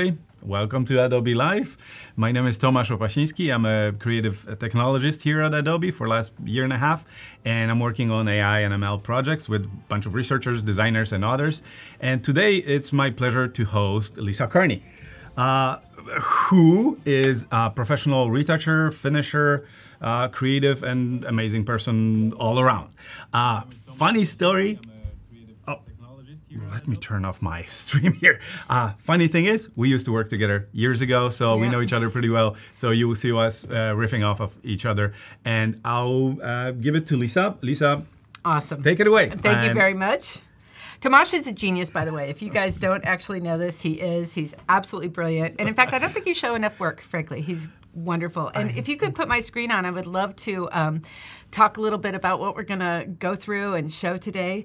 everybody. Welcome to Adobe Live. My name is Tomasz Opasiński. I'm a creative technologist here at Adobe for the last year and a half, and I'm working on AI and ML projects with a bunch of researchers, designers, and others. And today it's my pleasure to host Lisa Carney, who is a professional retoucher, finisher, creative, and amazing person all around. Funny story. Let me turn off my stream here. Funny thing is, we used to work together years ago, so we know each other pretty well. So you will see us riffing off of each other. And I'll give it to Lisa. Lisa, awesome. Take it away. Thank you very much. Tomasz is a genius, by the way. If you guys don't actually know this, he is. He's absolutely brilliant. And in fact, I don't think you show enough work, frankly. He's wonderful. And if you could put my screen on, I would love to talk a little bit about what we're going to go through and show today.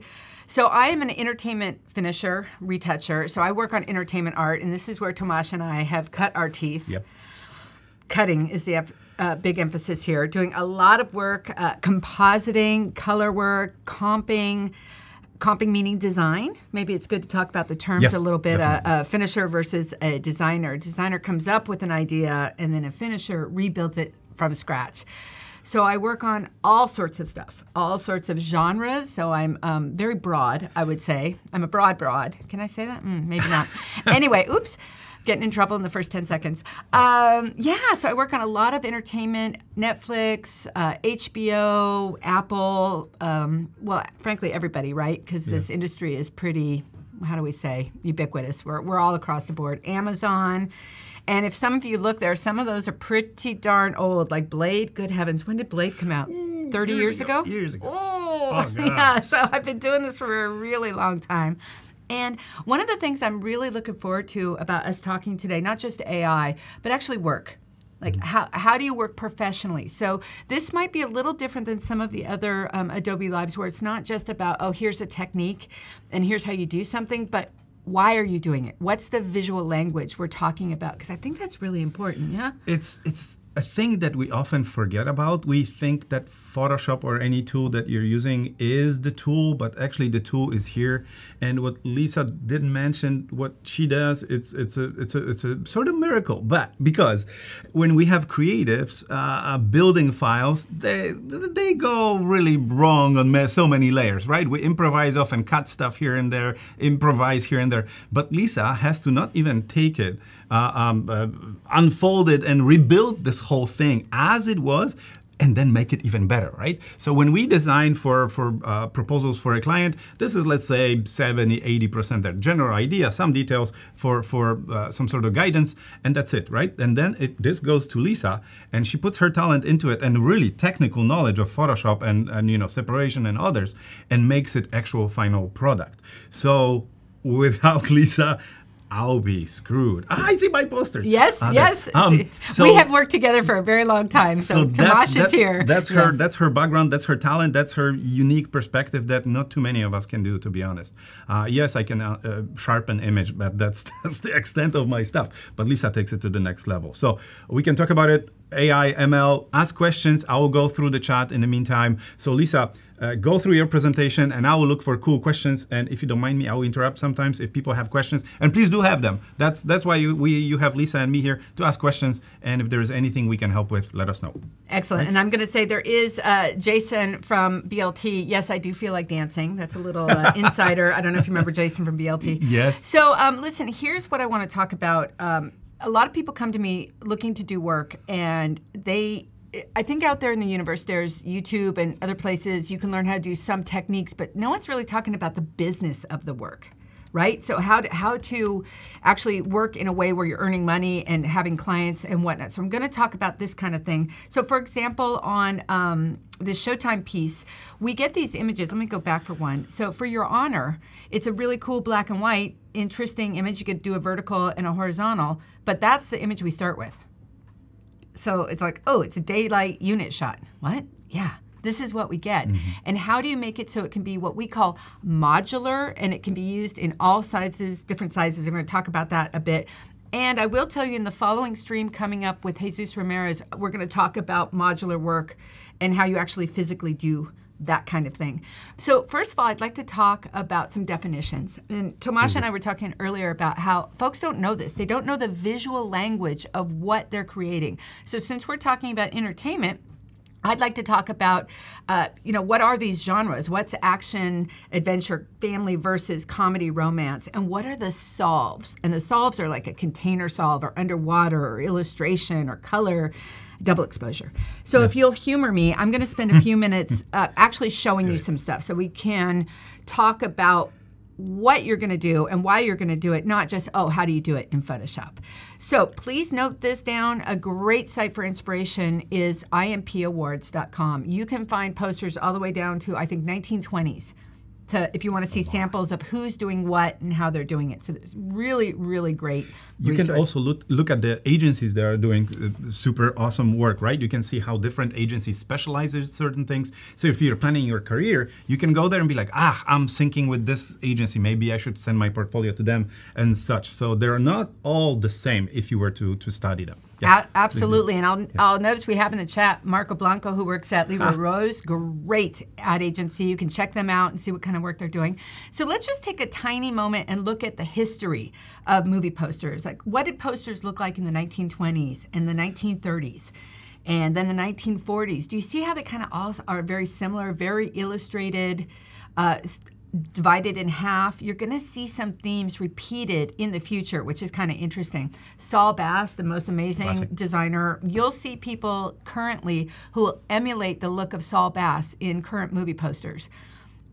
So I am an entertainment finisher, retoucher. So I work on entertainment art, and this is where Tomasz and I have cut our teeth. Yep. Cutting is the big emphasis here. Doing a lot of work, compositing, color work, comping. Comping meaning design. Maybe it's good to talk about the terms a little bit. A finisher versus a designer. A designer comes up with an idea, and then a finisher rebuilds it from scratch. So I work on all sorts of stuff, all sorts of genres. So I'm very broad, I would say. I'm a broad. Can I say that? Maybe not. Anyway, oops. Getting in trouble in the first 10 seconds. Yeah, so I work on a lot of entertainment, Netflix, HBO, Apple, well, frankly, everybody, right? Because this industry is pretty, how do we say, ubiquitous. We're all across the board. Amazon. And if some of you look there, some of those are pretty darn old, like Blade. Good heavens, when did Blade come out? 30 years ago? Years ago. Oh, God. Yeah, so I've been doing this for a really long time. And one of the things I'm really looking forward to about us talking today, not just AI, but actually work. Like how do you work professionally? So this might be a little different than some of the other Adobe Lives where it's not just about, oh, here's a technique and here's how you do something, but why are you doing it? What's the visual language we're talking about? Because I think that's really important, yeah? It's a thing that we often forget about. We think that Photoshop or any tool that you're using is the tool, but actually the tool is here. And what Lisa didn't mention, what she does, it's a sort of miracle. But because when we have creatives building files, they go really wrong on so many layers, right? We improvise often, cut stuff here and there, improvise here and there. But Lisa has to not even take it, unfold it, and rebuild this whole thing as it was, and then make it even better, right? So when we design for proposals for a client, this is, let's say, 70, 80% their general idea, some details for some sort of guidance, and that's it, right? And then this goes to Lisa, and she puts her talent into it and really technical knowledge of Photoshop and you know, separation and others, and makes it actual final product. So without Lisa, I'll be screwed. I see my poster. Yes, yes. So we have worked together for a very long time, so Tomasz is here. That's her background, that's her talent, that's her unique perspective that not too many of us can do, to be honest. Yes, I can sharpen image, but that's the extent of my stuff. But Lisa takes it to the next level. So we can talk about it, AI, ML, ask questions. I will go through the chat in the meantime. So Lisa, go through your presentation, and I will look for cool questions. And if you don't mind me, I will interrupt sometimes if people have questions. And please do have them. That's why you have Lisa and me here to ask questions. And if there is anything we can help with, let us know. Excellent. Right? And I'm going to say there is Jason from BLT. Yes, I do feel like dancing. That's a little insider. I don't know if you remember Jason from BLT. Yes. So listen, here's what I want to talk about. A lot of people come to me looking to do work, and they... I think out there in the universe, there's YouTube and other places you can learn how to do some techniques, but no one's really talking about the business of the work, right? So how to actually work in a way where you're earning money and having clients and whatnot. So I'm going to talk about this kind of thing. So for example, on this Showtime piece, we get these images. Let me go back for one. So for Your Honor, it's a really cool black and white, interesting image. You could do a vertical and a horizontal, but that's the image we start with. So it's like, oh, it's a daylight unit shot. What? Yeah, this is what we get. Mm-hmm. And how do you make it so it can be what we call modular, and it can be used in all sizes, different sizes. I'm going to talk about that a bit. And I will tell you in the following stream coming up with Jesus Ramirez, we're going to talk about modular work and how you actually physically do that kind of thing. So first of all, I'd like to talk about some definitions. And Tomasz and I were talking earlier about how folks don't know this. They don't know the visual language of what they're creating. So since we're talking about entertainment, I'd like to talk about, you know, what are these genres? What's action, adventure, family versus comedy, romance? And what are the solves? And the solves are like a container solve or underwater or illustration or color, double exposure. So if you'll humor me, I'm going to spend a few minutes actually showing you some stuff so we can talk about what you're going to do and why you're going to do it, not just, oh, how do you do it in Photoshop? So please note this down. A great site for inspiration is impawards.com. You can find posters all the way down to, I think, 1920s, to, if you want to see samples of who's doing what and how they're doing it. So it's really, really great resource. You can also look at the agencies that are doing super awesome work, right? You can see how different agencies specialize in certain things. So if you're planning your career, you can go there and be like, ah, I'm syncing with this agency. Maybe I should send my portfolio to them and such. So they're not all the same if you were to study them. Yeah. Absolutely, and I'll notice we have in the chat Marco Blanco, who works at Leroy Rose, great ad agency. You can check them out and see what kind of work they're doing. So let's just take a tiny moment and look at the history of movie posters. Like, what did posters look like in the 1920s and the 1930s? And then the 1940s? Do you see how they kind of all are very similar, very illustrated, divided in half? You're going to see some themes repeated in the future, which is kind of interesting. Saul Bass, the most amazing designer, you'll see people currently who will emulate the look of Saul Bass in current movie posters.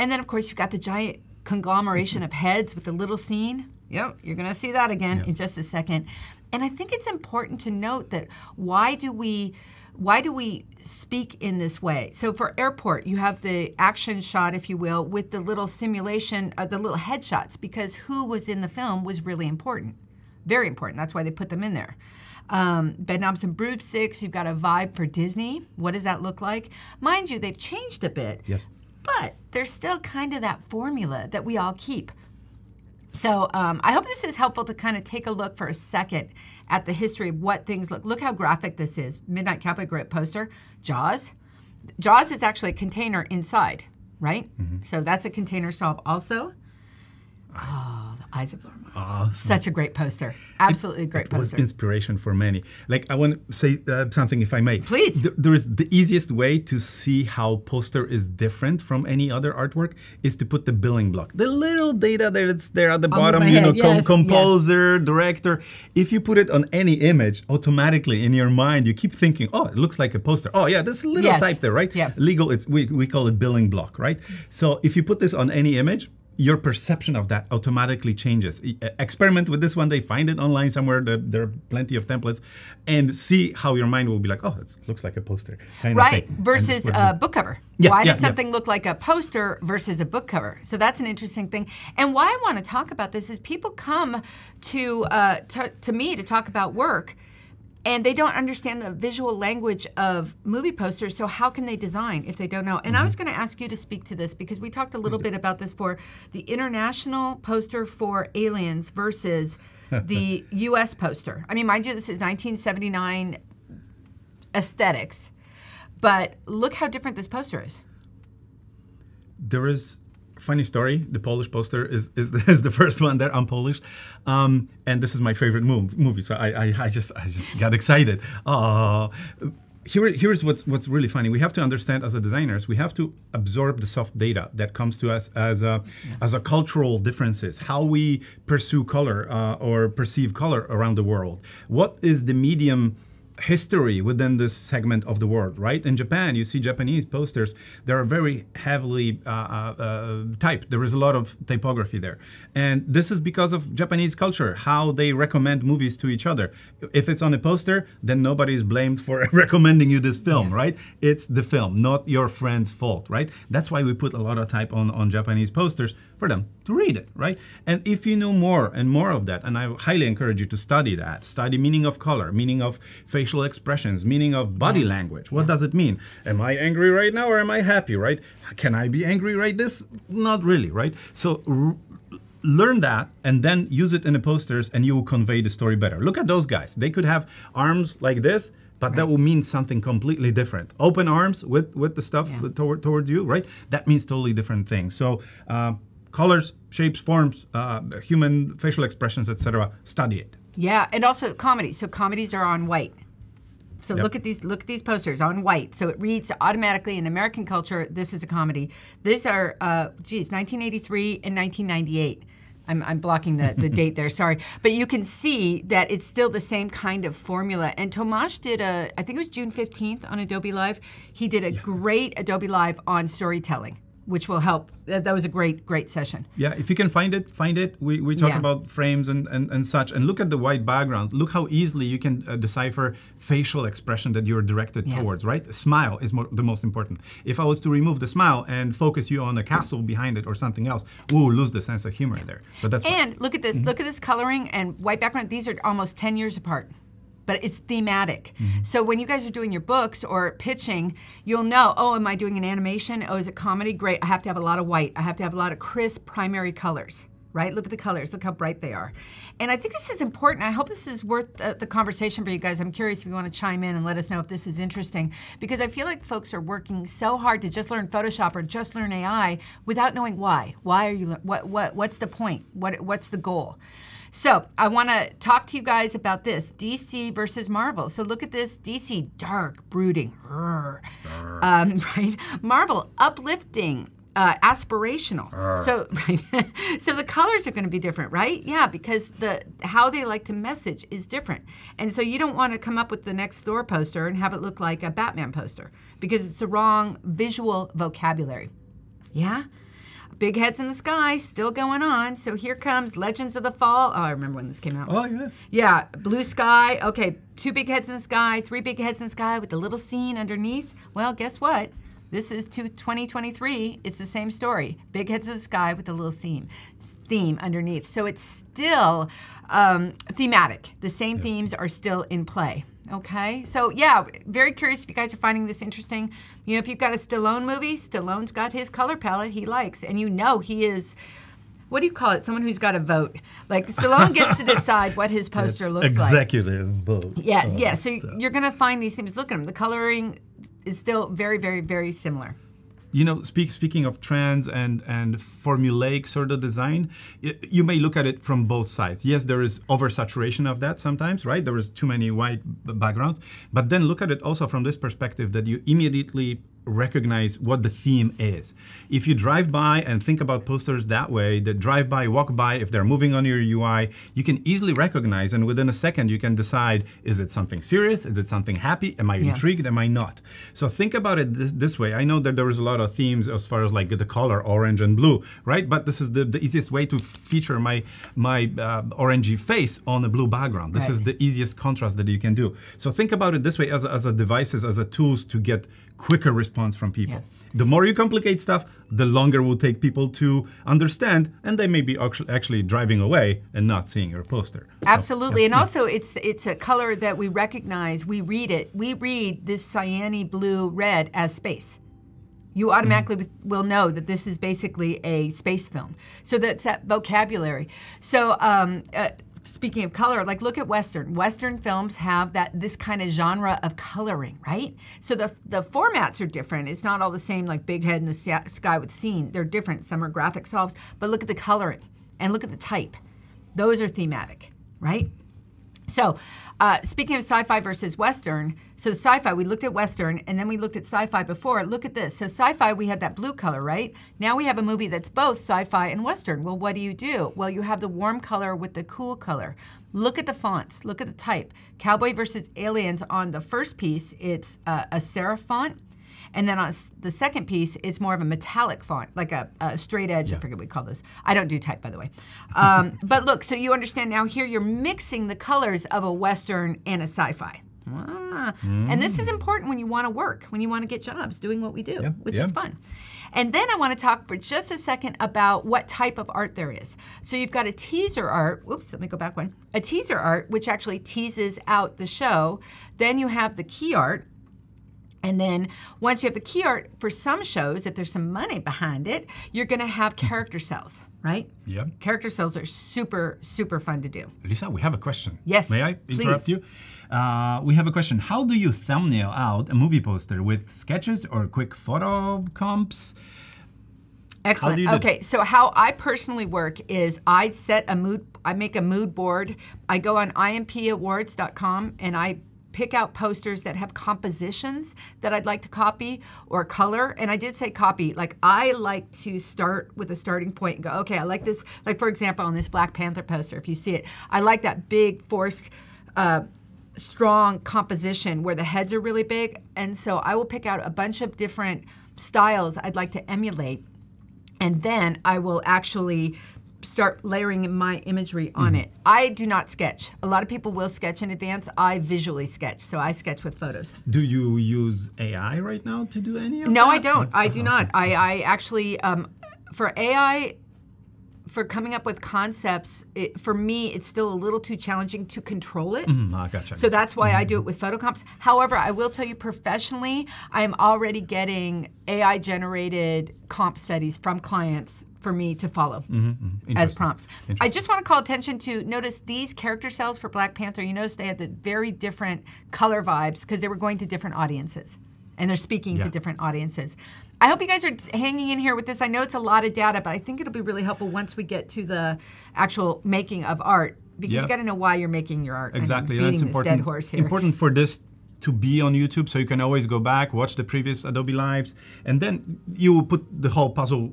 And then, of course, you've got the giant conglomeration of heads with the little scene. Yep, you're going to see that again in just a second. And I think it's important to note that why do we speak in this way? So for airport, you have the action shot, if you will, with the little simulation, the little headshots, because who was in the film was really important. Very important. That's why they put them in there. Bedknobs and Broomsticks, you've got a vibe for Disney. What does that look like? Mind you, they've changed a bit, but there's still kind of that formula that we all keep. So I hope this is helpful to kind of take a look for a second at the history of what things look. Look how graphic this is. Midnight Cowboy, great poster. Jaws. Jaws is actually a container inside, right? So that's a container solve also. Oh, the Eyes of Laura Mars. Awesome. Such a great poster. Absolutely great poster. It was inspiration for many. Like, I want to say something, if I may. Please. There is the easiest way to see how poster is different from any other artwork is to put the billing block. The little data that's there at the bottom, you know, composer, director. If you put it on any image, automatically in your mind, you keep thinking, oh, it looks like a poster. Oh, yeah, this little type there, right? Legal, it's, we call it billing block, right? So if you put this on any image, your perception of that automatically changes. Experiment with this one day, find it online somewhere, there are plenty of templates, and see how your mind will be like, oh, it looks like a poster. Right, versus a book cover. Why does something look like a poster versus a book cover? So that's an interesting thing. And why I want to talk about this is people come to me to talk about work, and they don't understand the visual language of movie posters, so how can they design if they don't know? And I was going to ask you to speak to this, because we talked a little bit about this for the international poster for Aliens versus the U.S. poster. I mean, mind you, this is 1979 aesthetics, but look how different this poster is. There is... Funny story, the Polish poster is the first one there. I'm Polish, and this is my favorite movie, so I just got excited. Here's what's really funny. We have to understand, as a designers, we have to absorb the soft data that comes to us as a cultural differences, how we pursue color or perceive color around the world. What is the medium history within this segment of the world, right? In Japan, you see Japanese posters. They are very heavily typed. There is a lot of typography there. And this is because of Japanese culture, how they recommend movies to each other. If it's on a poster, then nobody is blamed for recommending you this film, right? It's the film, not your friend's fault, right? That's why we put a lot of type on Japanese posters for them to read it, right? And if you know more and more of that, and I highly encourage you to study that, study meaning of color, meaning of facial expressions, meaning of body language. What does it mean? Am I angry right now or am I happy, right? Can I be angry right this? Not really, right? So learn that and then use it in the posters and you will convey the story better. Look at those guys. They could have arms like this but that will mean something completely different. Open arms with the stuff towards you, right? That means totally different things. So colors, shapes, forms, human facial expressions, etc. Study it. Yeah, and also comedy. So comedies are on white. So look at these posters on white. So it reads automatically in American culture, this is a comedy. These are, geez, 1983 and 1998. I'm blocking the date there, sorry. But you can see that it's still the same kind of formula. And Tomasz did a, I think it was June 15th on Adobe Live. He did a great Adobe Live on storytelling, which will help. That was a great, great session. Yeah, if you can find it, find it. We talk about frames and such. And look at the white background. Look how easily you can decipher facial expression that you're directed towards, right? A smile is the most important. If I was to remove the smile and focus you on a castle behind it or something else, we'll lose the sense of humor there. So that's And look at this. Look at this coloring and white background. These are almost 10 years apart. But it's thematic. So when you guys are doing your books or pitching, you'll know, oh, am I doing an animation? Oh, is it comedy? Great, I have to have a lot of white. I have to have a lot of crisp primary colors, right? Look at the colors, look how bright they are. And I think this is important. I hope this is worth the conversation for you guys. I'm curious if you wanna chime in and let us know if this is interesting, because I feel like folks are working so hard to just learn Photoshop or just learn AI without knowing why. Why are you, what's the point? What's the goal? So I want to talk to you guys about this, DC versus Marvel. So look at this, DC, dark, brooding, right? Marvel, uplifting, aspirational. So, right? So the colors are going to be different, right? Yeah, because how they like to message is different. And so you don't want to come up with the next Thor poster and have it look like a Batman poster, because it's the wrong visual vocabulary, yeah? Big heads in the sky, still going on. So here comes Legends of the Fall. Oh, I remember when this came out. Oh, yeah. Yeah, blue sky. Okay, 2 big heads in the sky, 3 big heads in the sky with a little scene underneath. Well, guess what? This is 2023. It's the same story. Big heads in the sky with a little scene. Theme underneath. So it's still thematic. The same themes are still in play. Okay, so yeah, very curious if you guys are finding this interesting. You know, if you've got a Stallone movie, Stallone's got his color palette he likes, and you know he is, what do you call it? Someone who's got a vote. Like Stallone gets to decide what his poster looks like. Executive vote. Yes, yes, so you're gonna find these things. Look at them, the coloring is still very, very, very similar. You know, speaking of trends and formulaic sort of design, you may look at it from both sides. Yes, there is oversaturation of that sometimes, right? There is too many white backgrounds. But then look at it also from this perspective that you immediately recognize what the theme is. If you drive by and think about posters that way, that drive by, walk by, if they're moving on your UI, you can easily recognize, and within a second you can decide, is it something serious? Is it something happy? Am I intrigued? Am I not? So think about it this way. I know that there is a lot of themes as far as like the color, orange and blue, right? But this is the easiest way to feature my orangey face on a blue background. This is the easiest contrast that you can do. So think about it this way as a devices, as a tools to get quicker response from people. The more you complicate stuff, the longer will take people to understand, and they may be actually driving away and not seeing your poster. Absolutely, and also it's a color that we recognize, we read it. We read this cyany blue red as space. You automatically will know that this is basically a space film. So that's that vocabulary. So speaking of color, like look at Western. Western films have this kind of genre of coloring, right? So the formats are different. It's not all the same like big head in the sky with scene. They're different. Some are graphic solves, but look at the coloring and look at the type. Those are thematic, right? So speaking of sci-fi versus Western, so sci-fi, we looked at Western and then we looked at sci-fi before. Look at this. So sci-fi, we had that blue color, right? Now we have a movie that's both sci-fi and Western. Well, what do? Well, you have the warm color with the cool color. Look at the fonts. Look at the type. Cowboy versus Aliens on the first piece, it's a serif font. And then on the second piece, it's more of a metallic font, like a straight edge, I forget what we call those. I don't do type, by the way. But look, so you understand now here you're mixing the colors of a Western and a sci-fi. Ah. And this is important when you want to work, when you want to get jobs doing what we do, which is fun. And then I want to talk for just a second about what type of art there is. So you've got a teaser art, whoops, let me go back one. A teaser art, which actually teases out the show. Then you have the key art, and then once you have the key art, for some shows, if there's some money behind it, you're gonna have character cells. right? Yeah. Character cells are super, super fun to do. Lisa, we have a question. Yes. May I interrupt you? We have a question. How do you thumbnail out a movie poster with sketches or quick photo comps? Excellent. Okay, so how I personally work is I set a mood, I make a mood board. I go on impawards.com and I pick out posters that have compositions that I'd like to copy or color. And I did say copy. Like, I like to start with a starting point and go, okay, I like this. Like, for example, on this Black Panther poster, if you see it, I like that big, forced, strong composition where the heads are really big. And so I will pick out a bunch of different styles I'd like to emulate. And then I will actually start layering my imagery on it. I do not sketch. A lot of people will sketch in advance. I visually sketch, so I sketch with photos. Do you use AI right now to do any of that? No, I don't. I do not. I actually, for AI, for coming up with concepts, for me, it's still a little too challenging to control it. I gotcha. So that's why I do it with photo comps. However, I will tell you professionally, I'm already getting AI-generated comp studies from clients for me to follow as prompts. I just want to call attention to, notice these character cells for Black Panther, you notice they had the very different color vibes because they were going to different audiences. And they're speaking to different audiences. I hope you guys are hanging in here with this. I know it's a lot of data, but I think it'll be really helpful once we get to the actual making of art, because you got to know why you're making your art. Exactly, and that's important. Dead horse here. Important for this to be on YouTube, so you can always go back, watch the previous Adobe Lives, and then you will put the whole puzzle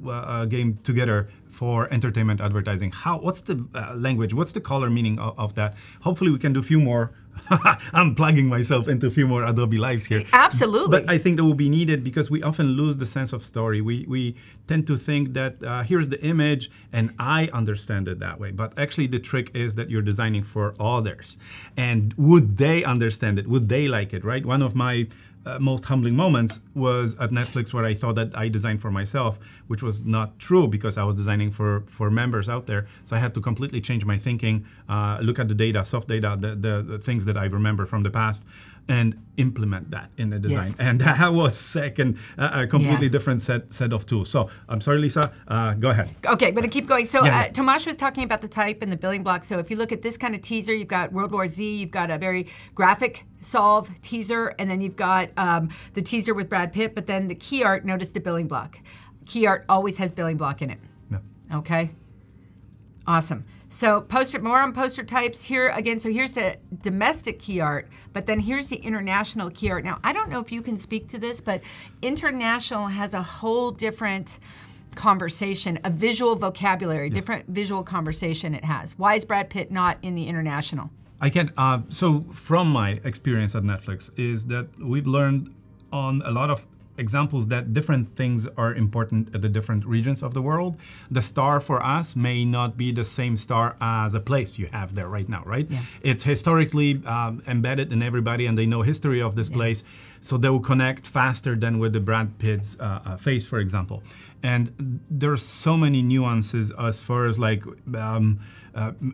game together for entertainment advertising. How? What's the language? What's the color meaning of that? Hopefully, we can do a few more. I'm plugging myself into a few more Adobe Lives here. Absolutely. But I think that will be needed because we often lose the sense of story. We tend to think that here's the image and I understand it that way. But actually the trick is that you're designing for others. And would they understand it? Would they like it, right? One of my most humbling moments was at Netflix where I thought that I designed for myself, which was not true because I was designing for members out there. So I had to completely change my thinking, look at the data, soft data, the things that I remember from the past, and implement that in the design. Yes. And that was second, a completely different set of tools. So I'm sorry, Lisa, go ahead. Okay, but I keep going. So Tomasz was talking about the type and the building block. So if you look at this kind of teaser, you've got World War Z, you've got a very graphic solve teaser, and then you've got the teaser with Brad Pitt, but then the key art, notice the building block. Key art always has building block in it. Yeah. Okay, awesome. So poster, more on poster types here again. So here's the domestic key art, but then here's the international key art. Now, I don't know if you can speak to this, but international has a whole different conversation, a visual vocabulary, different visual conversation it has. Why is Brad Pitt not in the international? I can, so from my experience at Netflix is that we've learned on a lot of examples that different things are important at the different regions of the world. The star for us may not be the same star as a place you have there right now, right? Yeah. It's historically embedded in everybody and they know history of this place, so they will connect faster than with the Brad Pitt's face, for example. And there are so many nuances as far as like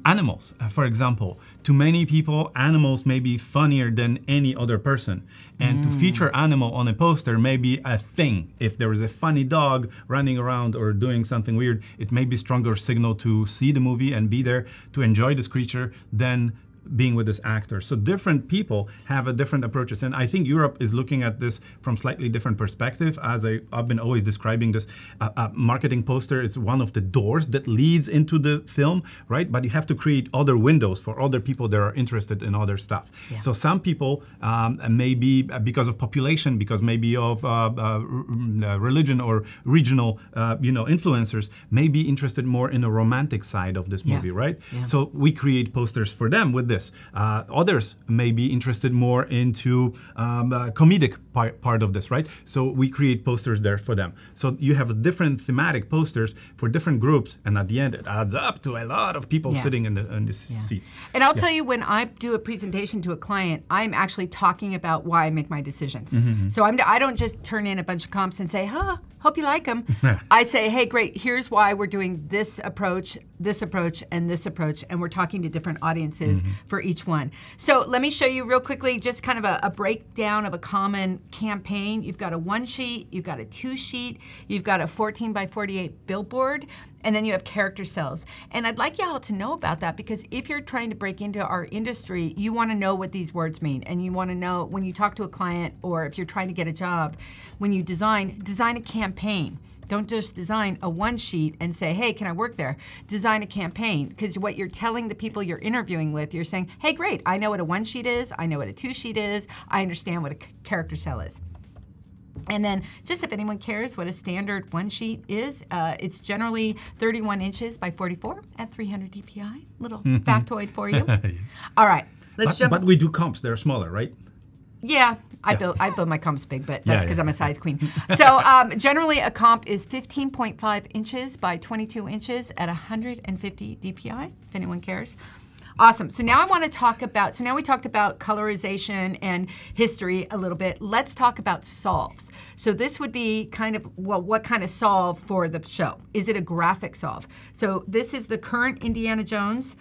animals, for example. To many people, animals may be funnier than any other person. And to feature animal on a poster may be a thing. If there is a funny dog running around or doing something weird, it may be stronger signal to see the movie and be there to enjoy this creature than being with this actor. So different people have a different approaches. And I think Europe is looking at this from slightly different perspective. As I've been always describing this, a marketing poster is one of the doors that leads into the film, right? But you have to create other windows for other people that are interested in other stuff. Yeah. So some people maybe because of population, because maybe of religion or regional influencers may be interested more in the romantic side of this movie, right? Yeah. So we create posters for them with this. Others may be interested more into comedic part of this, right? So we create posters there for them. So you have different thematic posters for different groups, and at the end, it adds up to a lot of people sitting in the seats. And I'll tell you, when I do a presentation to a client, I'm actually talking about why I make my decisions. So I don't just turn in a bunch of comps and say, huh, hope you like them. I say, hey, great, here's why we're doing this approach. this approach, and this approach, and we're talking to different audiences for each one. So let me show you real quickly just kind of a breakdown of a common campaign. You've got a 1 sheet, you've got a 2 sheet, you've got a 14 by 48 billboard, and then you have character cells. And I'd like y'all to know about that, because if you're trying to break into our industry, you wanna know what these words mean, and you wanna know when you talk to a client, or if you're trying to get a job, when you design a campaign. Don't just design a 1 sheet and say, hey, can I work there? Design a campaign, because what you're telling the people you're interviewing with, you're saying, hey, great, I know what a 1 sheet is, I know what a 2 sheet is, I understand what a character cell is. And then, just if anyone cares what a standard 1 sheet is, it's generally 31 inches by 44 at 300 DPI. Little factoid for you. All right, let's jump. But we do comps, they're smaller, right? Yeah. I build my comps big, but that's because I'm a size queen. So generally a comp is 15.5 inches by 22 inches at 150 DPI, if anyone cares. Awesome. So now I want to talk about, so now we talked about colorization and history a little bit. Let's talk about solves. So this would be kind of, well, what kind of solve for the show? Is it a graphic solve? So this is the current Indiana Jones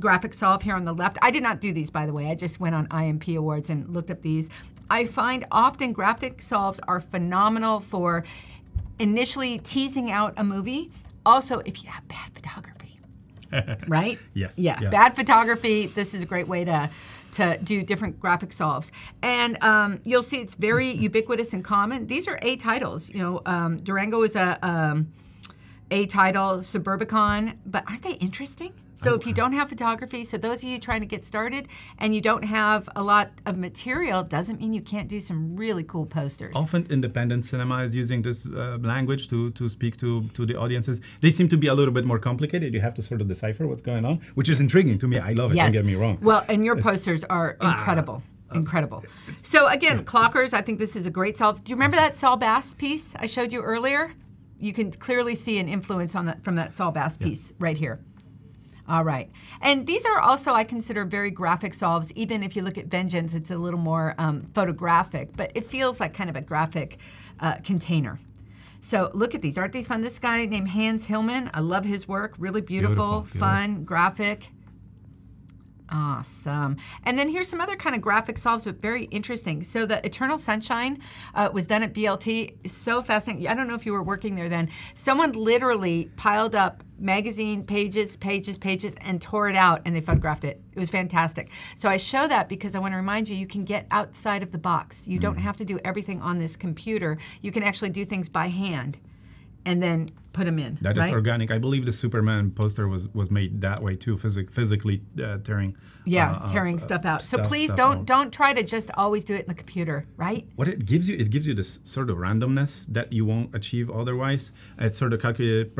graphic solve here on the left. I did not do these, by the way. I just went on IMP Awards and looked up these. I find often graphic solves are phenomenal for initially teasing out a movie. Also, if you have bad photography. Right? Yes. Yeah. Bad photography. This is a great way to do different graphic solves. And you'll see it's very ubiquitous and common. These are A titles. You know, Durango is a title, Suburbicon, but aren't they interesting? So if you don't have photography, so those of you trying to get started and you don't have a lot of material, doesn't mean you can't do some really cool posters. Often independent cinema is using this language to speak to the audiences. They seem to be a little bit more complicated. You have to sort of decipher what's going on, which is intriguing to me. I love it, don't get me wrong. Well, and your posters are incredible. Incredible. So again, Clockers, I think this is a great solve. Do you remember that Saul Bass piece I showed you earlier? You can clearly see an influence on that from that Saul Bass piece right here. All right, and these are also, I consider, very graphic solves. Even if you look at Vengeance, it's a little more photographic, but it feels like kind of a graphic container. So look at these, aren't these fun? This guy named Hans Hillman, I love his work, really beautiful, fun, graphic. Awesome. And then here's some other kind of graphic solves, but very interesting. So the Eternal Sunshine was done at BLT. It's so fascinating. I don't know if you were working there then. Someone literally piled up magazine pages, and tore it out, and they photographed it. It was fantastic. So I show that because I want to remind you, you can get outside of the box. You don't have to do everything on this computer. You can actually do things by hand and then put them in. That is organic. I believe the Superman poster was made that way too, physically tearing. Yeah, tearing stuff out. So please don't try to just always do it in the computer, right? What it gives you this sort of randomness that you won't achieve otherwise. It's sort of calculated,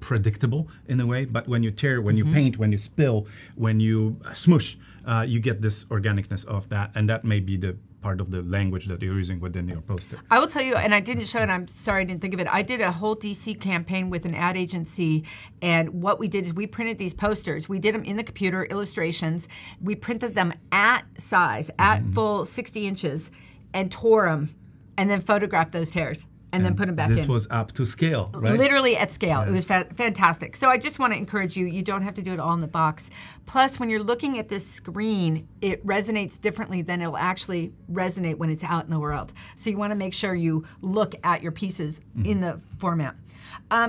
predictable in a way, but when you tear, when you paint, when you spill, when you smush, you get this organicness of that, and that may be the part of the language that you're using within your poster. I will tell you, and I didn't show it, I'm sorry I didn't think of it, I did a whole DC campaign with an ad agency, and what we did is we printed these posters. We did them in the computer, illustrations. We printed them at size, at full 60 inches, and tore them, and then photographed those tears. And then put them back in. This was up to scale, right? Literally at scale. Yes. It was fantastic. So I just want to encourage you, you don't have to do it all in the box. Plus, when you're looking at this screen, it resonates differently than it'll actually resonate when it's out in the world. So you want to make sure you look at your pieces in the format.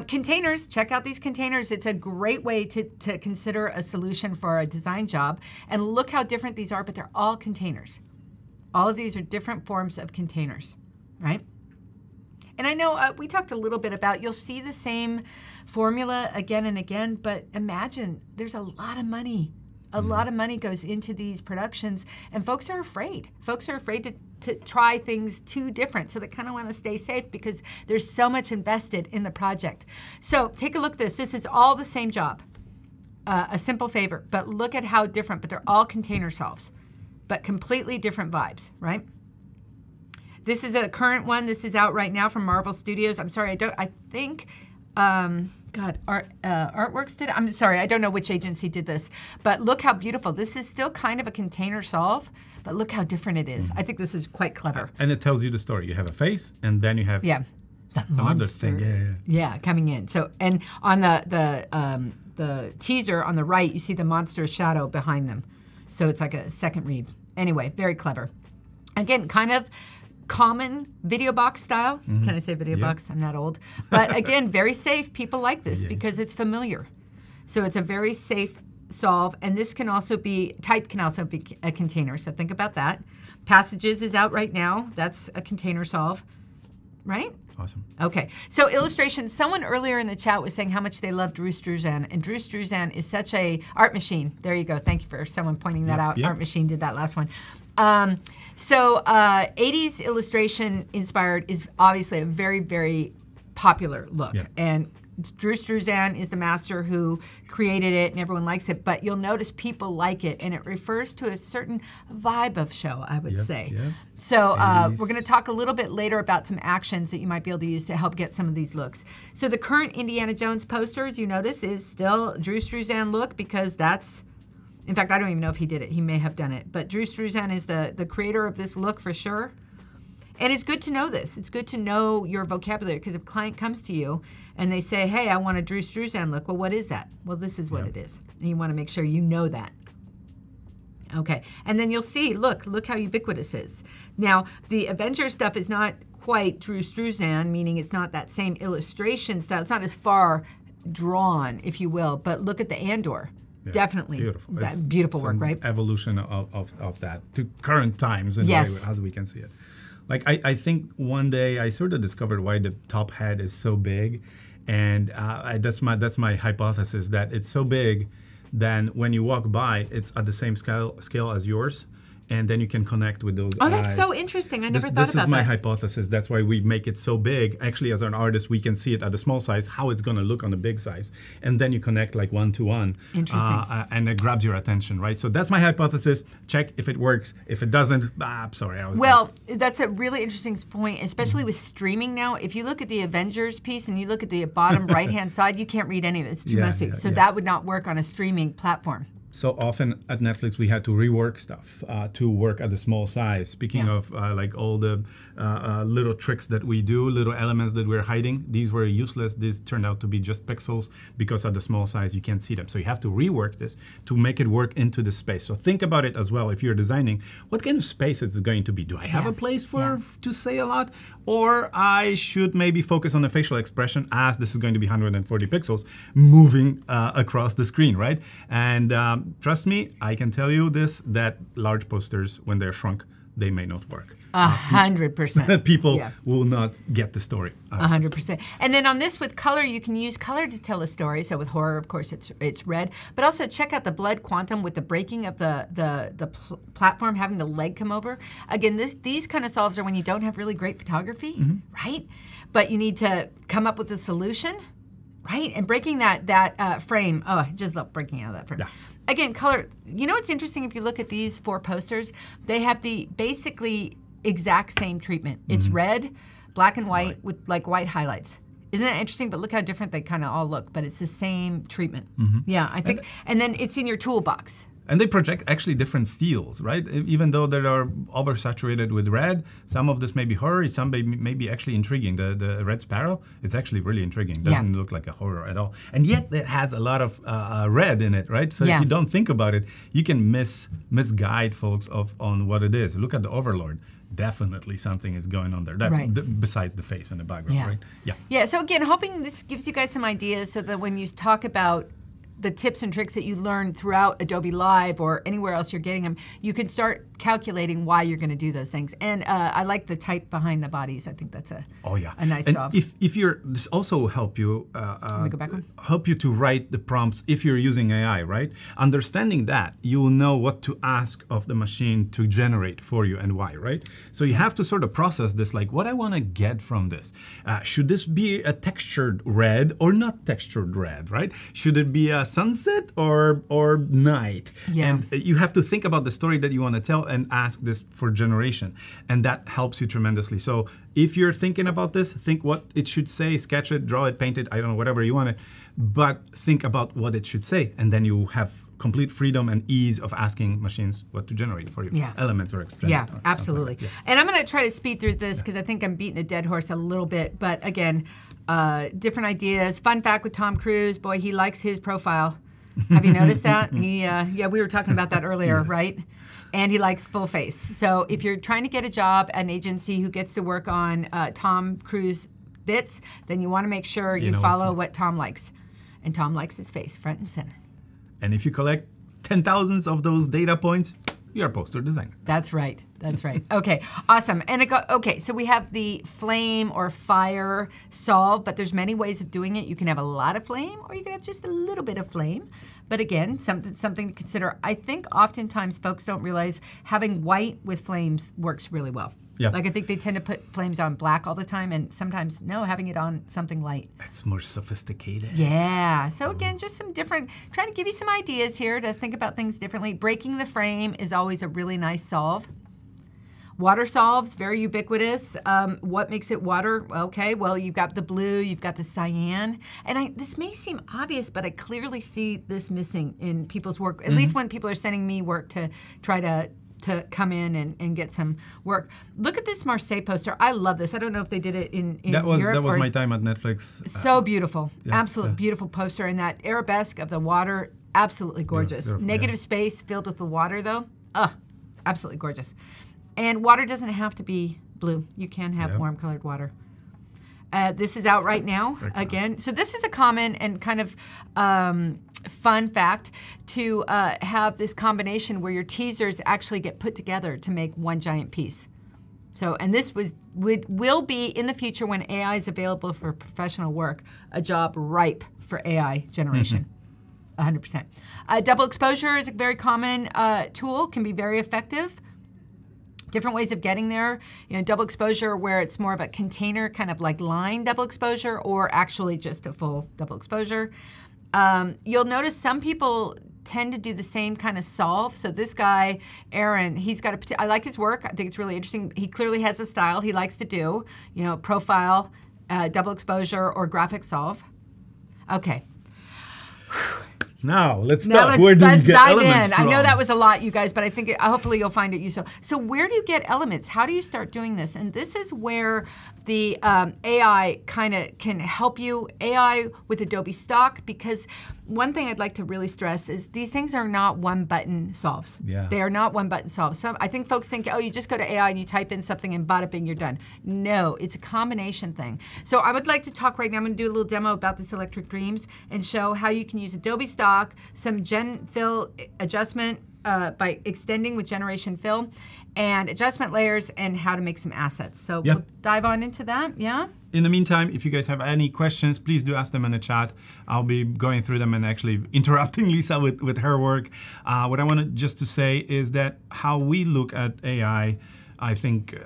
Containers, check out these containers. It's a great way to consider a solution for a design job. And look how different these are, but they're all containers. All of these are different forms of containers, right? And I know we talked a little bit about, you'll see the same formula again and again, but imagine there's a lot of money. A lot of money goes into these productions, and folks are afraid. Folks are afraid to try things too different, so they kind of want to stay safe because there's so much invested in the project. So take a look at this. This is all the same job, a simple favor, but look at how different, but they're all container solves, but completely different vibes, right? This is a current one. This is out right now from Marvel Studios. I'm sorry, Artworks did it. I'm sorry, I don't know which agency did this, but look how beautiful. This is still kind of a container solve, but look how different it is. I think this is quite clever. And it tells you the story. You have a face, and then you have that monster thing, yeah, coming in. So, and on the teaser on the right, you see the monster's shadow behind them. So it's like a second read. Anyway, very clever. Again, kind of common video box style. Mm-hmm. Can I say video box? I'm not old. But again, very safe. People like this because it's familiar. So it's a very safe solve, and this can also be, type can also be a container, so think about that. Passages is out right now. That's a container solve, right? Awesome. Okay, so illustration, someone earlier in the chat was saying how much they love Drew Struzan, and Drew Struzan is such a art machine. There you go, thank you for someone pointing that out. Yep. Art machine did that last one. So 80s illustration inspired is obviously a very, very popular look, and Drew Struzan is the master who created it, and everyone likes it, but you'll notice people like it, and it refers to a certain vibe of show, I would say. Yep. So we're going to talk a little bit later about some actions that you might be able to use to help get some of these looks. So the current Indiana Jones poster, as you notice, is still Drew Struzan look, because that's, in fact, I don't even know if he did it. He may have done it, but Drew Struzan is the creator of this look for sure. And it's good to know this. It's good to know your vocabulary, because if a client comes to you and they say, hey, I want a Drew Struzan look, well, what is that? Well, this is what it is. And you want to make sure you know that. Okay, and then you'll see, look how ubiquitous it is. Now, the Avengers stuff is not quite Drew Struzan, meaning it's not that same illustration style. It's not as far drawn, if you will, but look at the Andor. Yeah, definitely beautiful, that beautiful work, right? Evolution of that to current times and as we can see it. Like I think one day I sort of discovered why the top hat is so big, and that's my hypothesis, that it's so big then when you walk by, it's at the same scale as yours, and then you can connect with those eyes. That's so interesting. I never thought about that. This is my hypothesis. That's why we make it so big. Actually, as an artist, we can see it at the small size, how it's going to look on the big size. And then you connect like one to one. Interesting. And it grabs your attention, right? So that's my hypothesis. Check if it works. If it doesn't, I'm sorry. Well, that's a really interesting point, especially with streaming now. If you look at the Avengers piece and you look at the bottom right-hand side, you can't read any of it. It's too messy. So that would not work on a streaming platform. So often at Netflix, we had to rework stuff to work at the small size. Speaking of like all the little tricks that we do, little elements that we're hiding, these were useless. These turned out to be just pixels because at the small size, you can't see them. So you have to rework this to make it work into the space. So think about it as well. If you're designing, what kind of space is it going to be? Do I have a place for to say a lot? Or I should maybe focus on the facial expression, as this is going to be 140 pixels moving across the screen, right? And trust me, I can tell you this, that large posters, when they're shrunk, they may not work. 100%. People will not get the story. 100%. And then on this with color, you can use color to tell a story. So with horror, of course, it's red. But also check out the blood quantum with the breaking of the platform, having the leg come over. Again, these kind of solves are when you don't have really great photography, right? But you need to come up with a solution, right? And breaking that frame. Oh, I just love breaking out of that frame. Yeah. Again, color, you know what's interesting, if you look at these four posters, they have the basically exact same treatment. It's red, black and white with like white highlights. Isn't that interesting? But look how different they kind of all look, but it's the same treatment. Yeah, I think, and then it's in your toolbox. And they project actually different feels, right? Even though they are oversaturated with red, some of this may be horror, some may be actually intriguing. The Red Sparrow, it's actually really intriguing. It doesn't look like a horror at all. And yet it has a lot of red in it, right? So if you don't think about it, you can misguide folks on what it is. Look at the Overlord. Definitely something is going on there, besides the face and the background, right? Yeah, so again, hoping this gives you guys some ideas so that when you talk about the tips and tricks that you learn throughout Adobe Live or anywhere else you're getting them, you can start calculating why you're gonna do those things. And I like the type behind the bodies. I think that's a nice solve. If you're, this also will help you, help you to write the prompts if you're using AI, right? Understanding that, you will know what to ask of the machine to generate for you and why, right? So you have to sort of process this, like what I wanna get from this. Should this be a textured red or not textured red, right? Should it be a sunset or night? And you have to think about the story that you want to tell and ask this for generation, and that helps you tremendously. So if you're thinking about this, think what it should say, sketch it, draw it, paint it, I don't know, whatever you want it, but think about what it should say, and then you have complete freedom and ease of asking machines what to generate for you. Yeah. Elements or extract. Yeah, or absolutely. Like And I'm going to try to speed through this because I think I'm beating a dead horse a little bit. But again, different ideas. Fun fact with Tom Cruise, boy, he likes his profile. Have you noticed that? He, yeah, we were talking about that earlier, right? And he likes full face. So if you're trying to get a job, an agency who gets to work on Tom Cruise bits, then you want to make sure you follow what Tom likes. And Tom likes his face, front and center. And if you collect 10,000 of those data points, you're a poster designer. That's right. That's right. Okay, awesome. And it okay, so we have the flame or fire solve, but there's many ways of doing it. You can have a lot of flame, or you can have just a little bit of flame. But again, something to consider. I think oftentimes folks don't realize having white with flames works really well. Yeah. Like I think they tend to put flames on black all the time, and sometimes no, having it on something light. That's more sophisticated. Yeah. So again, just some different, trying to give you some ideas here to think about things differently. Breaking the frame is always a really nice solve. Water solves, very ubiquitous. What makes it water? Okay, well, you've got the blue, you've got the cyan. And this may seem obvious, but I clearly see this missing in people's work, at least when people are sending me work to try to come in and get some work. Look at this Marseille poster. I love this. I don't know if they did it in Europe. That was my time at Netflix. So beautiful. Yeah, absolutely beautiful poster. And that arabesque of the water, absolutely gorgeous. Beautiful, negative space filled with the water, though. Absolutely gorgeous. And water doesn't have to be blue. You can have warm-colored water. This is out right now, again. So this is a common and kind of fun fact to have this combination where your teasers actually get put together to make one giant piece. So, and this will be in the future when AI is available for professional work, a job ripe for AI generation. 100%. Double exposure is a very common tool, can be very effective. Different ways of getting there, you know, double exposure where it's more of a container, kind of like line double exposure, or actually just a full double exposure. You'll notice some people tend to do the same kind of solve. So this guy, Aaron, he's got I like his work. I think it's really interesting. He clearly has a style he likes to do, you know, profile, double exposure, or graphic solve. Okay. Now, let's dive in. I know that was a lot, you guys, but I think hopefully you'll find it useful. So where do you get elements? How do you start doing this? And this is where the AI kind of can help you, AI with Adobe Stock, because one thing I'd like to really stress is these things are not one-button solves. Yeah. They are not one-button solves. Some, I think folks think, oh, you just go to AI and you type in something and bada bing, you're done. No, it's a combination thing. So I would like to talk right now, I'm going to do a little demo about this Electric Dreams and show how you can use Adobe Stock, some gen fill adjustment by extending with generation fill, and adjustment layers, and how to make some assets. So we'll dive on into that, In the meantime, if you guys have any questions, please do ask them in the chat. I'll be going through them and actually interrupting Lisa with her work. What I wanted just to say is that how we look at AI, I think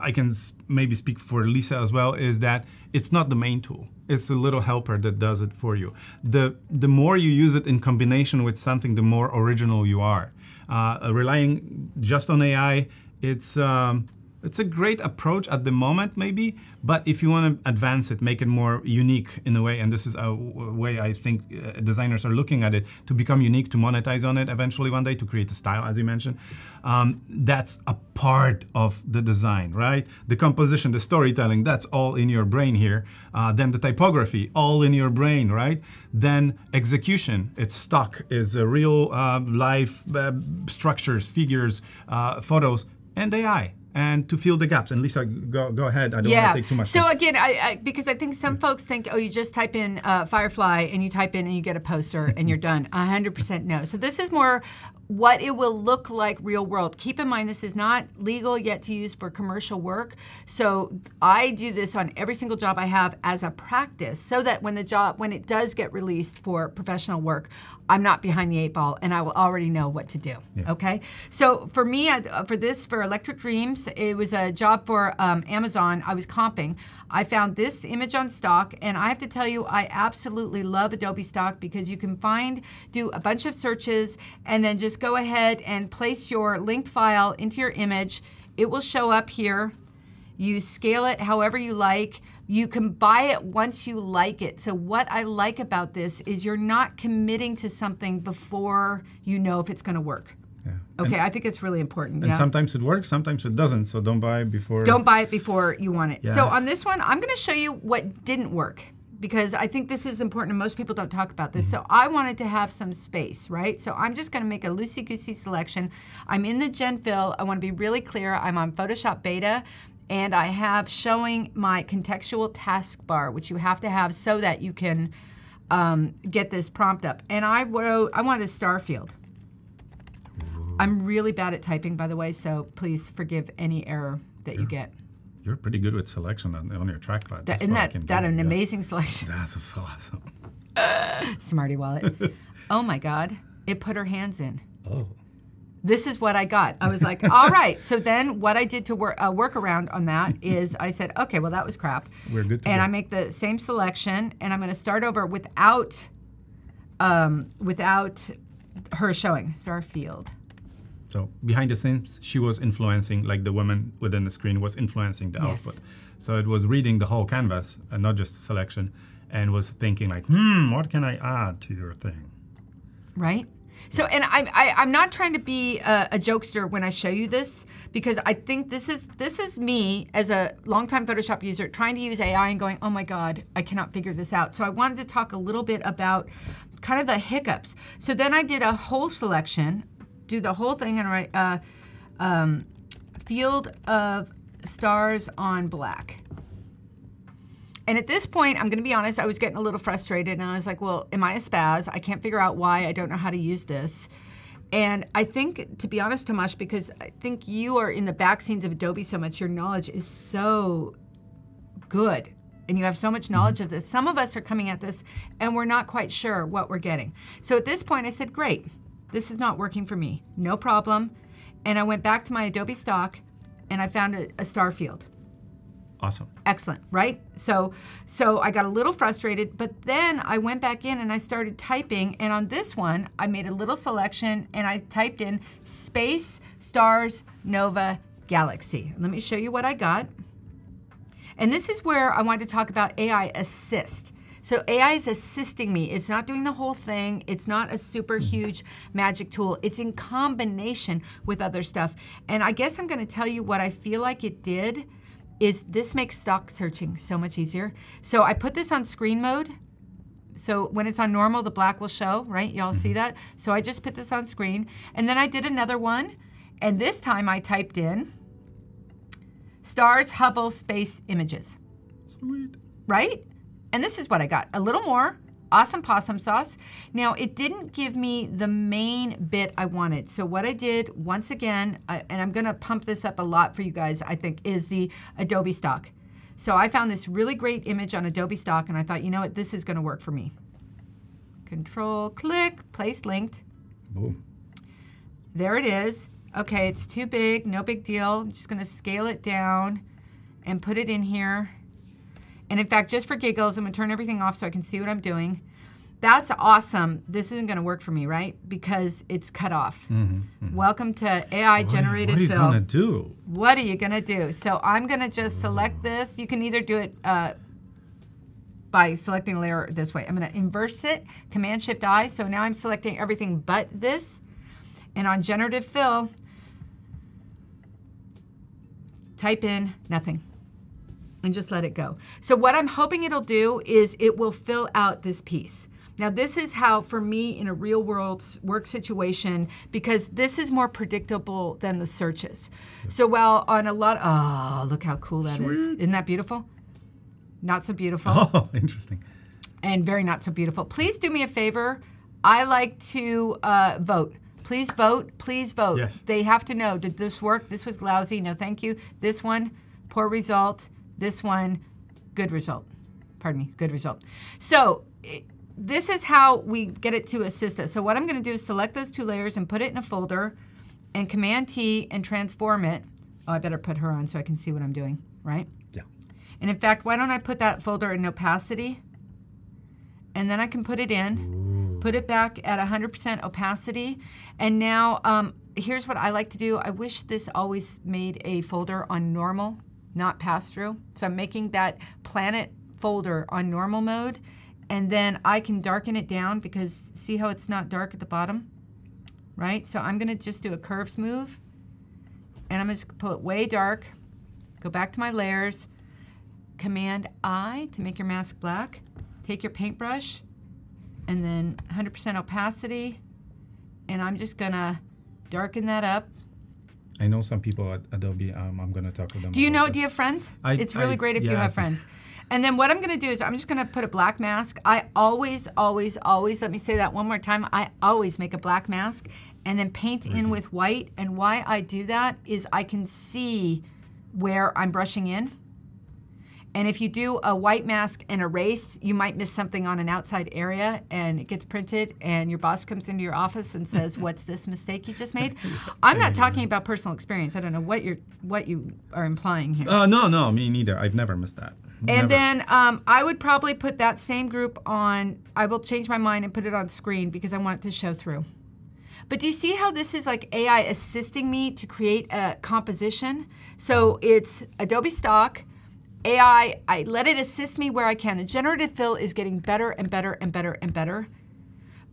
I can maybe speak for Lisa as well, is that it's not the main tool. It's a little helper that does it for you. The more you use it in combination with something, the more original you are. Relying just on AI, it's a great approach at the moment maybe, but if you want to advance it, make it more unique in a way, and this is a way I think designers are looking at it, to become unique, to monetize on it eventually one day, to create a style, as you mentioned. That's a part of the design, right? The composition, the storytelling, that's all in your brain here. Then the typography, all in your brain, right? Then execution, it's stock, is real life structures, figures, photos, and AI. And to fill the gaps. And Lisa, go ahead. I don't want to take too much time. So again, because I think some folks think, oh, you just type in Firefly and you type in and you get a poster and you're done. 100% no. So this is more what it will look like real world. Keep in mind, this is not legal yet to use for commercial work. So I do this on every single job I have as a practice, so that when the job, when it does get released for professional work, I'm not behind the eight ball and I will already know what to do, okay? So for me, for Electric Dreams, it was a job for Amazon. I was comping. I found this image on Stock, and I have to tell you, I absolutely love Adobe Stock because you can do a bunch of searches, and then just go ahead and place your linked file into your image. It will show up here. You scale it however you like. You can buy it once you like it. So what I like about this is you're not committing to something before you know if it's going to work. Yeah. Okay, and I think it's really important. And sometimes it works, sometimes it doesn't. So don't buy it before. Don't buy it before you want it. Yeah. So on this one, I'm going to show you what didn't work, because I think this is important and most people don't talk about this. So I wanted to have some space, right? So I'm just gonna make a loosey-goosey selection. I'm in the Gen Fill. I wanna be really clear. I'm on Photoshop Beta, and I have showing my contextual taskbar, which you have to have so that you can get this prompt up. And I wanted a star field. I'm really bad at typing, by the way, so please forgive any error that you get. You're pretty good with selection on your trackpad. Isn't that an amazing selection? That's awesome. Smarty wallet. Oh my God, it put her hands in. Oh. This is what I got. I was like, all right. So then what I did to work around on that is I said, okay, well that was crap. We're good to go. I make the same selection, and I'm gonna start over without, without her showing, Starfield. So behind the scenes, she was influencing, like the woman within the screen was influencing the output. So it was reading the whole canvas and not just the selection, and was thinking like, what can I add to your thing? Right. So, and I'm not trying to be a jokester when I show you this, because I think this is me as a longtime Photoshop user trying to use AI and going, oh my God, I cannot figure this out. So I wanted to talk a little bit about kind of the hiccups. So then I did a whole selection, do the whole thing, and write field of stars on black. And at this point, I'm gonna be honest, I was getting a little frustrated, and I was like, well, am I a spaz? I can't figure out why, I don't know how to use this. And I think, to be honest, Tomasz, because I think you are in the back scenes of Adobe so much, your knowledge is so good, and you have so much knowledge of this. Some of us are coming at this, and we're not quite sure what we're getting. So at this point, I said, great. This is not working for me, no problem. And I went back to my Adobe Stock, and I found a star field. Awesome. Excellent, right? So I got a little frustrated, but then I went back in and I started typing, and on this one, I made a little selection, and I typed in space, stars, nova, galaxy. Let me show you what I got. And this is where I wanted to talk about AI assist. So AI is assisting me. It's not doing the whole thing. It's not a super huge magic tool. It's in combination with other stuff. And I guess I'm gonna tell you what I feel like it did is this makes stock searching so much easier. So I put this on screen mode. So when it's on normal, the black will show, right? Y'all see that? So I just put this on screen. And then I did another one. And this time I typed in stars, Hubble, space, images. Sweet. Right? And this is what I got, a little more awesome possum sauce. Now, it didn't give me the main bit I wanted. So what I did, once again, and I'm gonna pump this up a lot for you guys, I think, is the Adobe Stock. So I found this really great image on Adobe Stock, and I thought, you know what, this is gonna work for me. Control, click, place linked. Boom. There it is. Okay, it's too big, no big deal. I'm just gonna scale it down and put it in here. And in fact, just for giggles, I'm gonna turn everything off so I can see what I'm doing. That's awesome. This isn't gonna work for me, right? Because it's cut off. Welcome to AI-generated film. What are you gonna do? What are you gonna do? So I'm gonna just select this. You can either do it by selecting a layer this way. I'm gonna inverse it, Command-Shift-I. So now I'm selecting everything but this. And on Generative Fill, type in nothing. And just let it go. So what I'm hoping it'll do is it will fill out this piece. Now this is how, for me, in a real world work situation, because this is more predictable than the searches. So while on a lot, oh, look how cool that is. Isn't that beautiful? Not so beautiful. Oh, interesting. And very not so beautiful. Please do me a favor. I like to vote. Please vote, please vote. Yes. They have to know, did this work? This was lousy, no thank you. This one, poor result. This one, good result. Pardon me, good result. So this is how we get it to assist us. So what I'm gonna do is select those two layers and put it in a folder and Command-T and transform it. Oh, I better put her on so I can see what I'm doing, right? Yeah. And in fact, why don't I put that folder in opacity? And then I can put it in, put it back at 100% opacity. And now, here's what I like to do. I wish this always made a folder on normal. not pass-through. So I'm making that planet folder on normal mode, and then I can darken it down because see how it's not dark at the bottom, right? So I'm gonna just do a curves move, and I'm just gonna pull it way dark, go back to my layers, Command-I to make your mask black, take your paintbrush, and then 100% opacity, and I'm just gonna darken that up. I know some people at Adobe, I'm gonna talk to them. Do you know, do you have friends? It's really great if you have friends. And then what I'm gonna do is I'm just gonna put a black mask. I always, let me say that one more time, I always make a black mask and then paint in with white, and why I do that is I can see where I'm brushing in. And if you do a white mask and erase, you might miss something on an outside area and it gets printed and your boss comes into your office and says, what's this mistake you just made? I'm not talking about personal experience. I don't know what you are implying here. No, me neither. I've never missed that. And then I would probably put that same group on, I will change my mind and put it on screen because I want it to show through. But do you see how this is like AI assisting me to create a composition? So it's Adobe Stock, AI, I let it assist me where I can. And Generative Fill is getting better and better and better and better,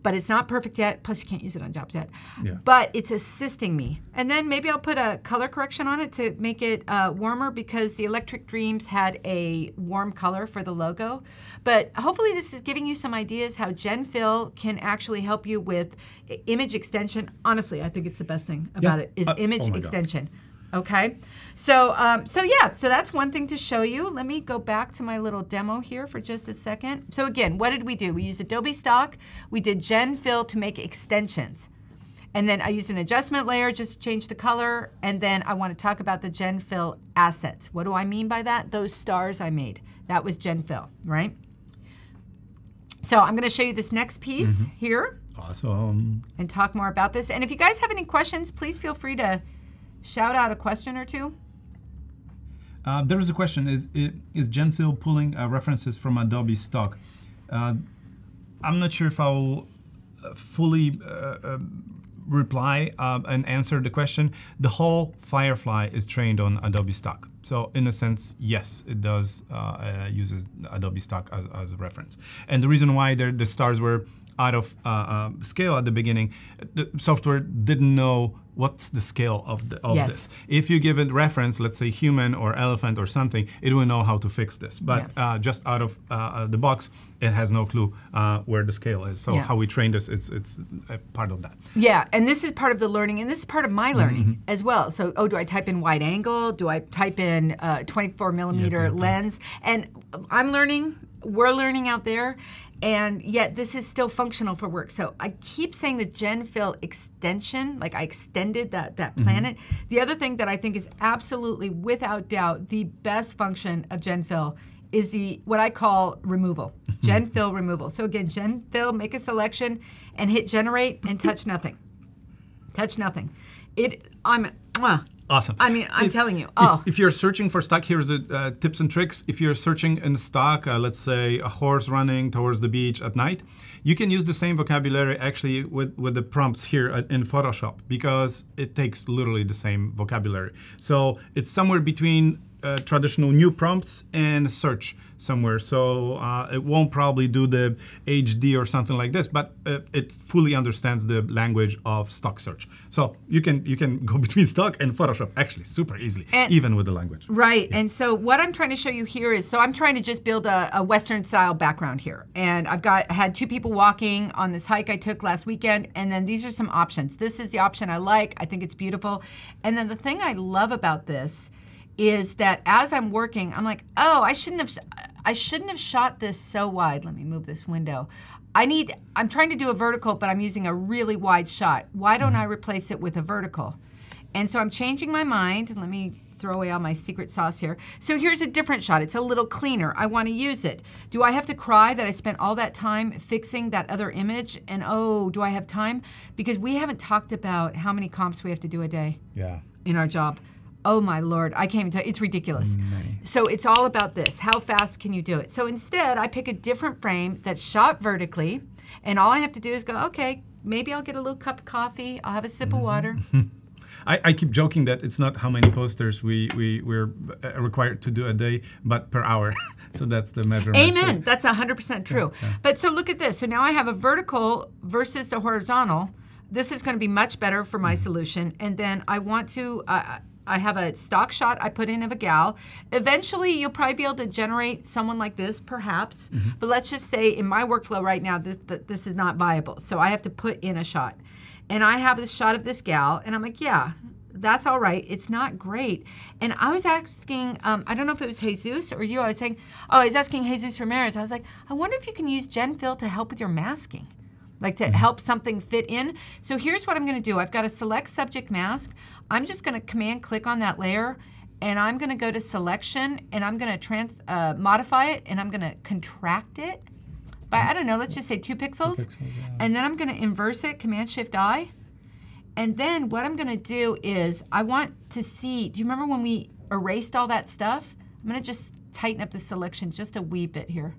but it's not perfect yet, plus you can't use it on jobs yet. Yeah. But it's assisting me. And then maybe I'll put a color correction on it to make it warmer because the Electric Dreams had a warm color for the logo. But hopefully this is giving you some ideas how Gen Fill can actually help you with image extension. Honestly, I think it's the best thing about it is image extension. God. Okay, so so that's one thing to show you. Let me go back to my little demo here for just a second. So again, what did we do? We used Adobe Stock, we did Gen Fill to make extensions, and then I used an adjustment layer just to change the color, and then I want to talk about the Gen Fill assets. What do I mean by that? Those stars I made. That was Gen Fill, right? So I'm going to show you this next piece here. Awesome. And talk more about this. And if you guys have any questions, please feel free to shout out a question or two. There was a question: Is Gen Fill pulling references from Adobe Stock? I'm not sure if I'll fully reply and answer the question. The whole Firefly is trained on Adobe Stock, so in a sense, yes, it does uses Adobe Stock as a reference. And the reason why the stars were out of scale at the beginning, the software didn't know what's the scale of this. If you give it reference, let's say human or elephant or something, it will know how to fix this. But just out of the box, it has no clue where the scale is. So how we train this, it's a part of that. Yeah, and this is part of the learning, and this is part of my learning as well. So, do I type in wide angle? Do I type in 24 millimeter lens? And I'm learning, we're learning out there, and yet this is still functional for work. So I keep saying the Gen Fill extension, like I extended that planet. The other thing that I think is absolutely, without doubt, the best function of Gen Fill is what I call removal, Gen Fill removal. So again, Gen Fill, make a selection and hit generate and touch nothing. Touch nothing. Awesome. I mean, I'm telling you. If you're searching for stock, here's the tips and tricks. If you're searching in stock, let's say a horse running towards the beach at night, you can use the same vocabulary actually with the prompts here in Photoshop because it takes literally the same vocabulary. So it's somewhere between traditional new prompts and search somewhere. So it won't probably do the HD or something like this, but it fully understands the language of stock search. So you can go between stock and Photoshop actually super easily, even with the language. Right, and so what I'm trying to show you here is, so I'm trying to just build a Western style background here. And I had two people walking on this hike I took last weekend, and then these are some options. This is the option I like, I think it's beautiful. And then the thing I love about this is that as I'm working, I'm like, oh, I shouldn't have shot this so wide. Let me move this window. I'm trying to do a vertical, but I'm using a really wide shot. Why don't I replace it with a vertical? And so I'm changing my mind. Let me throw away all my secret sauce here. So here's a different shot. It's a little cleaner. I want to use it. Do I have to cry that I spent all that time fixing that other image? And oh, do I have time? Because we haven't talked about how many comps we have to do a day in our job. Oh my Lord, I can't even tell, it's ridiculous. So it's all about this, how fast can you do it? So instead, I pick a different frame that's shot vertically, and all I have to do is go, okay, maybe I'll get a little cup of coffee, I'll have a sip of water. I keep joking that it's not how many posters we're required to do a day, but per hour. So that's the measurement. Amen. That's 100% true. Yeah. But so look at this. So now I have a vertical versus the horizontal. This is going to be much better for my solution. And then I want to, I have a stock shot I put in of a gal. Eventually, you'll probably be able to generate someone like this, perhaps. Mm-hmm. But let's just say in my workflow right now, this is not viable. So I have to put in a shot. And I have this shot of this gal, and I'm like, yeah, that's all right. It's not great. And I was asking, I don't know if it was Jesus or you, I was saying, oh, I was asking Jesus Ramirez. I was like, I wonder if you can use Gen Fill to help with your masking, like to help something fit in. So here's what I'm gonna do. I've got a select subject mask. I'm just gonna command click on that layer, and I'm gonna go to selection, and I'm gonna modify it, and I'm gonna contract it by, I don't know, let's just say 2 pixels. Yeah. And then I'm gonna inverse it, Command-Shift-I. And then what I'm gonna do is, I want to see, do you remember when we erased all that stuff? I'm gonna just tighten up the selection just a wee bit here.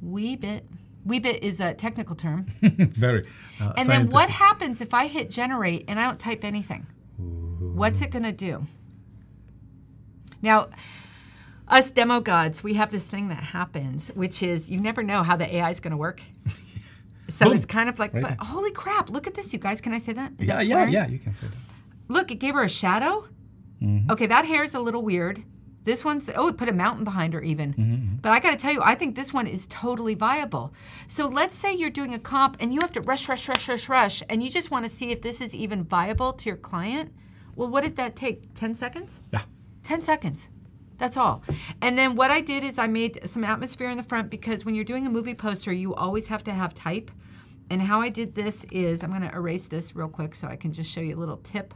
Wee bit. Wee bit is a technical term. Very. And scientific. Then what happens if I hit generate and I don't type anything? Ooh. What's it gonna do? Now, us demo gods, we have this thing that happens, which is you never know how the AI is gonna work. So boom. It's kind of like, right, but holy crap, look at this, you guys. Can I say that? Is that swearing? Yeah, you can say that. Look, it gave her a shadow. Mm-hmm. Okay, that hair is a little weird. This one's, oh, it put a mountain behind her even. Mm-hmm. But I gotta tell you, I think this one is totally viable. So let's say you're doing a comp and you have to rush, and you just wanna see if this is even viable to your client. Well, what did that take, 10 seconds? Yeah. 10 seconds, that's all. And then what I did is I made some atmosphere in the front, because when you're doing a movie poster, you always have to have type. And how I did this is, I'm gonna erase this real quick so I can just show you a little tip.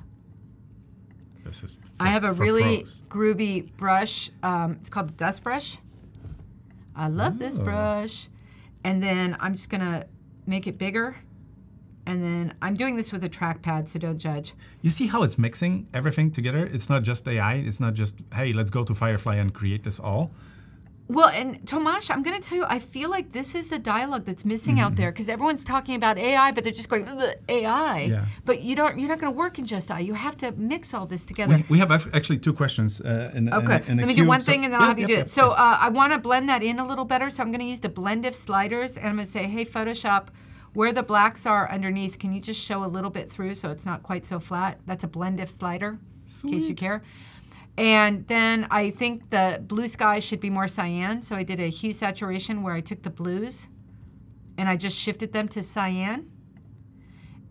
This is I have a really groovy brush. It's called the dust brush. I love this brush. And then I'm just gonna make it bigger. And then I'm doing this with a trackpad, so don't judge. You see how it's mixing everything together? It's not just AI. It's not just, hey, let's go to Firefly and create this all. Well, and Tomasz, I'm gonna tell you, I feel like this is the dialogue that's missing out there, because everyone's talking about AI, but they're just going, AI. Yeah. But you're not gonna work in just AI. You have to mix all this together. We have actually 2 questions. Let me do one thing, and then I'll have you do it. So I wanna blend that in a little better, so I'm gonna use the blend if sliders, and I'm gonna say, hey, Photoshop, where the blacks are underneath, can you just show a little bit through so it's not quite so flat? That's a blend if slider, in case you care. And then I think the blue sky should be more cyan, so I did a hue saturation where I took the blues and I just shifted them to cyan.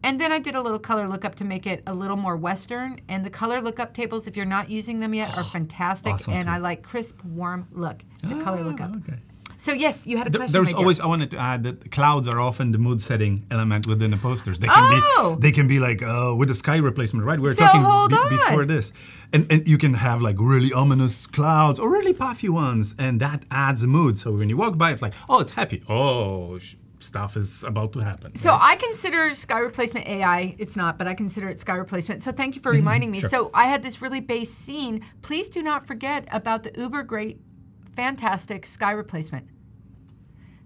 And then I did a little color lookup to make it a little more Western. And the color lookup tables, if you're not using them yet, are fantastic. Awesome and too. I like crisp, warm look. It's a color lookup. Okay. So yes, you had a question. There's always, I wanted to add that clouds are often the mood setting element within the posters. They can be, they can be like with the sky replacement, right? We were talking before this. And you can have like really ominous clouds or really puffy ones, and that adds a mood. So when you walk by, it's like, oh, it's happy. Oh, stuff is about to happen. So right? I consider sky replacement AI. It's not, but I consider it sky replacement. So thank you for reminding me. Sure. So I had this really base scene. Please do not forget about the uber great fantastic sky replacement.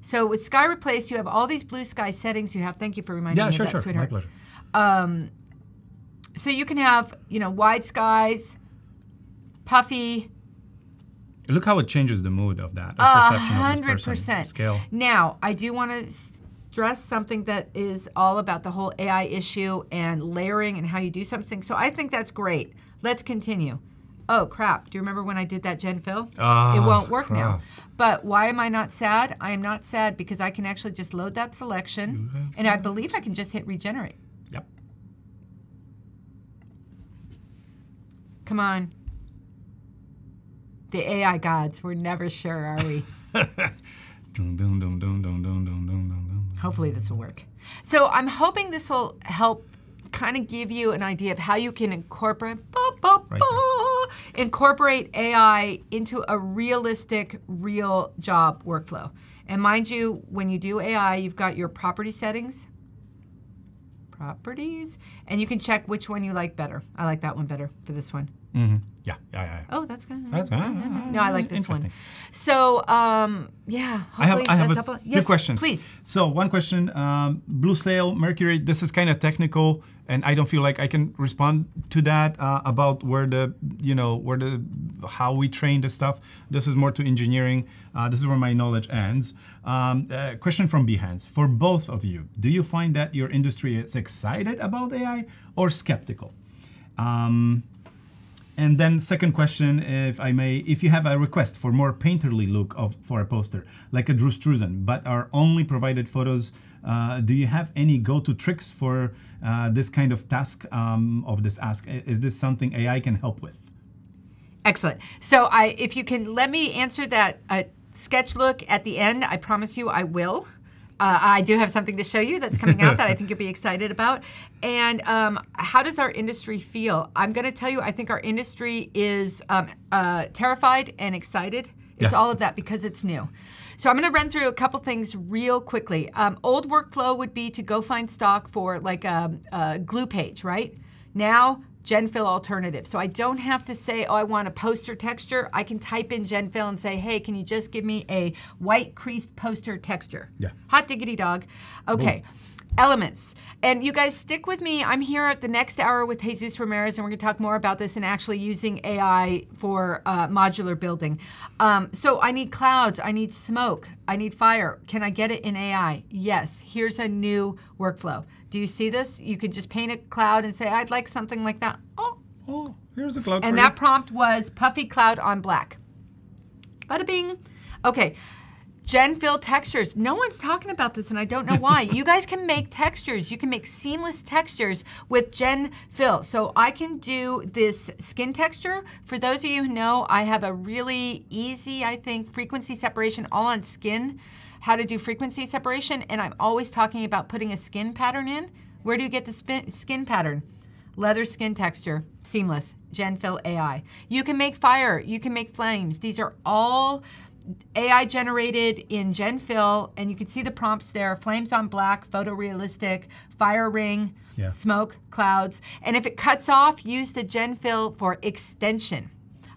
So with sky replace, you have all these blue sky settings you have. Thank you for reminding me of that, sweetheart. My pleasure. So you can have, you know, wide skies, puffy. Look how it changes the mood of that. 100% scale. Now, I do want to stress something that is all about the whole AI issue and layering and how you do something. So I think that's great. Let's continue. Oh crap, do you remember when I did that Gen Fill? It won't work now. But why am I not sad? I am not sad because I can actually just load that selection and I believe I can just hit regenerate. Yep. Come on. The AI gods, we're never sure, are we? Hopefully this will work. So I'm hoping this will help kind of give you an idea of how you can incorporate AI into a realistic, real job workflow. And mind you, when you do AI, you've got your property settings, properties, and you can check which one you like better. I like that one better for this one. Mm-hmm. Yeah. Yeah, yeah, yeah. Oh, that's good. That's, no, I like this one. So, yeah. I have a few questions. Please. So, one question, Blue Sail, Mercury, this is kind of technical, and I don't feel like I can respond to that about where the, you know, where the, how we train the stuff. This is more to engineering. This is where my knowledge ends. Question from Behance. For both of you, do you find that your industry is excited about AI or skeptical? And then second question, if I may, if you have a request for more painterly look of, for a poster, like a Drew Struzan, but are only provided photos, do you have any go-to tricks for this kind of task of this ask? Is this something AI can help with? Excellent. So if you can let me answer that sketch look at the end, I promise you I will. I do have something to show you that's coming out that I think you'll be excited about. And how does our industry feel? I'm going to tell you, I think our industry is terrified and excited. It's all of that because it's new. So I'm going to run through a couple things real quickly. Old workflow would be to go find stock for like a glue page, right? Now, GenFill alternative. So I don't have to say, oh, I want a poster texture. I can type in GenFill and say, hey, can you just give me a white creased poster texture? Yeah. Hot diggity dog. Okay. Boom. Elements. And you guys stick with me. I'm here at the next hour with Jesus Ramirez, and we're going to talk more about this and actually using AI for modular building. So I need clouds. I need smoke. I need fire. Can I get it in AI? Yes. Here's a new workflow. Do you see this? You could just paint a cloud and say, I'd like something like that. Oh, oh, here's a cloud. And that prompt was puffy cloud on black. Bada bing. Okay. GenFill textures. No one's talking about this, and I don't know why. You guys can make textures. You can make seamless textures with GenFill. So I can do this skin texture. For those of you who know, I have a really easy, I think, frequency separation all on skin, how to do frequency separation, and I'm always talking about putting a skin pattern in. Where do you get the skin pattern? Leather skin texture, seamless, GenFill AI. You can make fire. You can make flames. These are all AI generated in GenFill, and you can see the prompts there, flames on black, photorealistic, fire ring, smoke, clouds. And if it cuts off, use the GenFill for extension.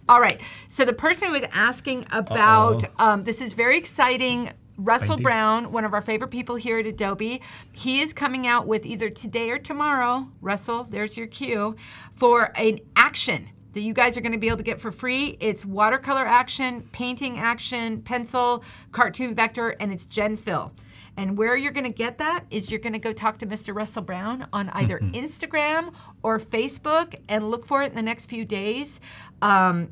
All right, so the person who was asking about, this is very exciting, Russell Brown, one of our favorite people here at Adobe. He is coming out with either today or tomorrow, Russell, there's your cue, for an action that you guys are going to be able to get for free. It's watercolor action, painting action, pencil, cartoon vector, and it's GenFill. And where you're going to get that is you're going to go talk to Mr. Russell Brown on either Instagram or Facebook and look for it in the next few days.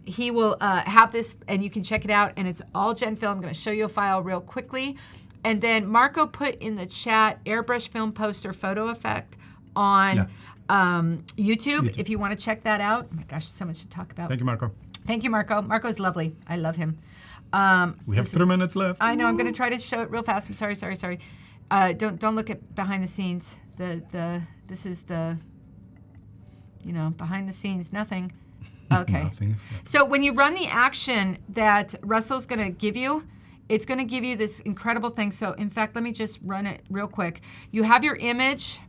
He will have this, and you can check it out, and it's all GenFill. I'm going to show you a file real quickly. And then Marco put in the chat airbrush film poster photo effect on YouTube, if you want to check that out. Oh my gosh, so much to talk about. Thank you, Marco. Thank you, Marco. Marco's lovely. I love him. We have 3 minutes left. I know. I'm going to try to show it real fast. I'm sorry, sorry, sorry. Don't look at behind the scenes. This is the, you know, behind the scenes, nothing. Okay. Nothing. So when you run the action that Russell's going to give you, it's going to give you this incredible thing. So in fact, let me just run it real quick. You have your image.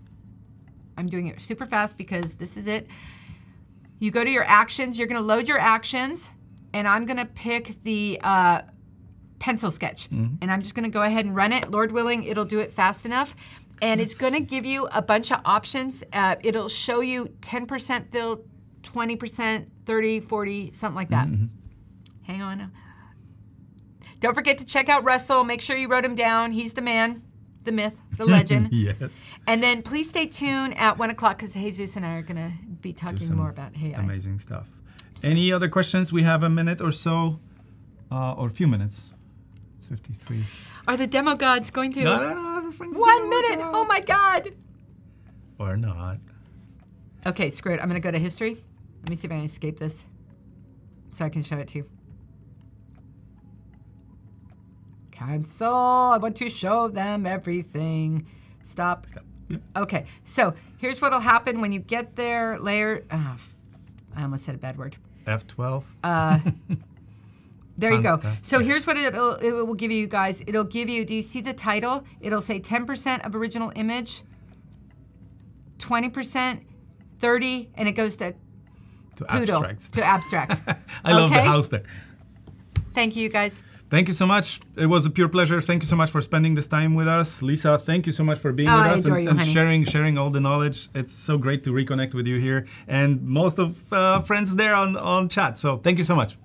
I'm doing it super fast because this is it. You go to your actions. You're going to load your actions, and I'm going to pick the pencil sketch. And I'm just going to go ahead and run it. Lord willing, it'll do it fast enough. And it's going to give you a bunch of options. It'll show you 10% fill, 20%, 30, 40, something like that. Hang on. Don't forget to check out Russell. Make sure you wrote him down. He's the man, the myth, the legend. Yes. And then please stay tuned at 1 o'clock because Jesus and I are going to be talking more about AI. Amazing stuff. So. Any other questions? We have a minute or so, or a few minutes. It's 53. Are the demo gods going to? No, no, no. Everything's 1 minute. Oh my God. Or not. Okay, screw it. I'm going to go to history. Let me see if I can escape this so I can show it to you. Cancel. I want to show them everything. Stop. Stop. Okay. So here's what'll happen when you get there. Layer. I almost said a bad word. F12. There you go. So here's what it will give you guys. It'll give you. Do you see the title? It'll say 10% of original image. 20%, 30%, and it goes to poodle, abstract. To abstract. I love the house there. Thank you, guys. Thank you so much. It was a pure pleasure. Thank you so much for spending this time with us. Lisa, thank you so much for being with us and sharing all the knowledge. It's so great to reconnect with you here and most of friends there on chat. So thank you so much.